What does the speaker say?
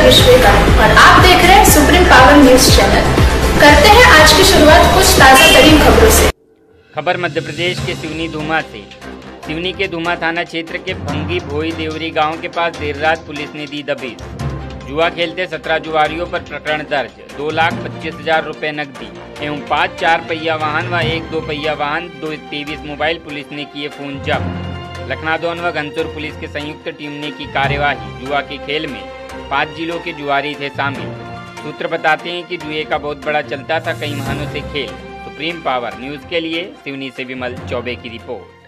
असर विश्व का और आप देख रहे हैं सुप्रीम पावर न्यूज चैनल। करते हैं आज की शुरुआत कुछ ताज़ा तरीन खबरों से। खबर मध्य प्रदेश के सिवनी धुमा से। सिवनी के धुमा थाना क्षेत्र के भंगी भोई देवरी गांव के पास देर रात पुलिस ने दी दबिश। जुआ खेलते 17 जुआरियों पर प्रकरण दर्ज, 2,25,000 रूपए नकदी एवं 5 4 पहिया वाहन व 1 2 पहिया वाहन, 2 23 मोबाइल पुलिस ने किए फोन जब्त। लखनादौन व घनसुर पुलिस के संयुक्त टीम ने की कार्यवाही। जुआ के खेल में 5 जिलों के जुआरी थे शामिल। सूत्र बताते हैं कि जुए का बहुत बड़ा चलता था कई महीनों से खेल। सुप्रीम पावर न्यूज के लिए सिवनी से विमल चौबे की रिपोर्ट।